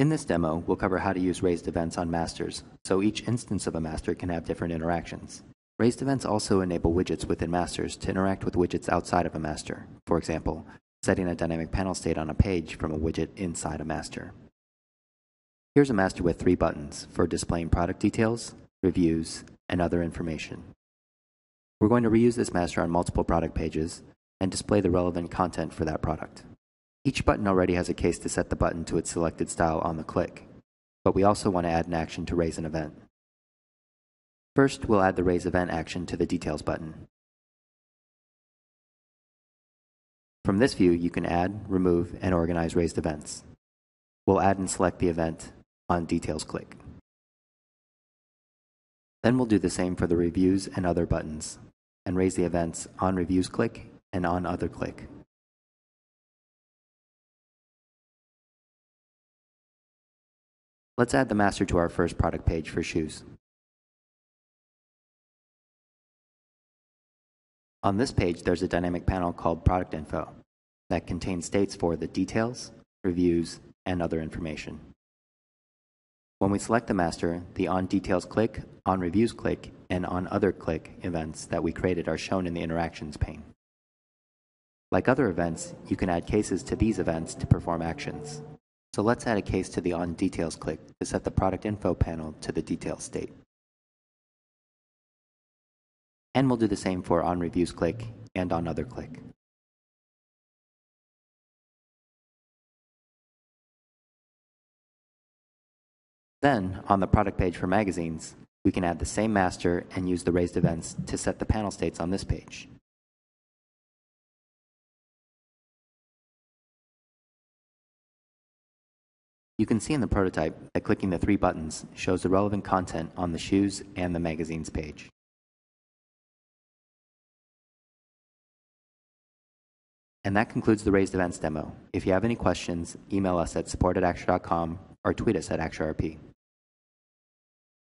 In this demo, we'll cover how to use raised events on masters, so each instance of a master can have different interactions. Raised events also enable widgets within masters to interact with widgets outside of a master, for example, setting a dynamic panel state on a page from a widget inside a master. Here's a master with 3 buttons for displaying product details, reviews, and other information. We're going to reuse this master on multiple product pages and display the relevant content for that product. Each button already has a case to set the button to its selected style on the click, but we also want to add an action to raise an event. First, we'll add the raise event action to the details button. From this view, you can add, remove, and organize raised events. We'll add and select the event on details click. Then we'll do the same for the reviews and other buttons, and raise the events on reviews click and on other click. Let's add the master to our first product page for shoes. On this page, there's a dynamic panel called Product Info that contains states for the details, reviews, and other information. When we select the master, the On Details click, On Reviews click, and On Other click events that we created are shown in the Interactions pane. Like other events, you can add cases to these events to perform actions. So let's add a case to the On Details click to set the Product Info panel to the Details state. And we'll do the same for On Reviews click and On Other click. Then, on the product page for magazines, we can add the same master and use the raised events to set the panel states on this page. You can see in the prototype that clicking the 3 buttons shows the relevant content on the shoes and the magazines page. And that concludes the raised events demo. If you have any questions, email us at support@axure.com or tweet us at AxureRP.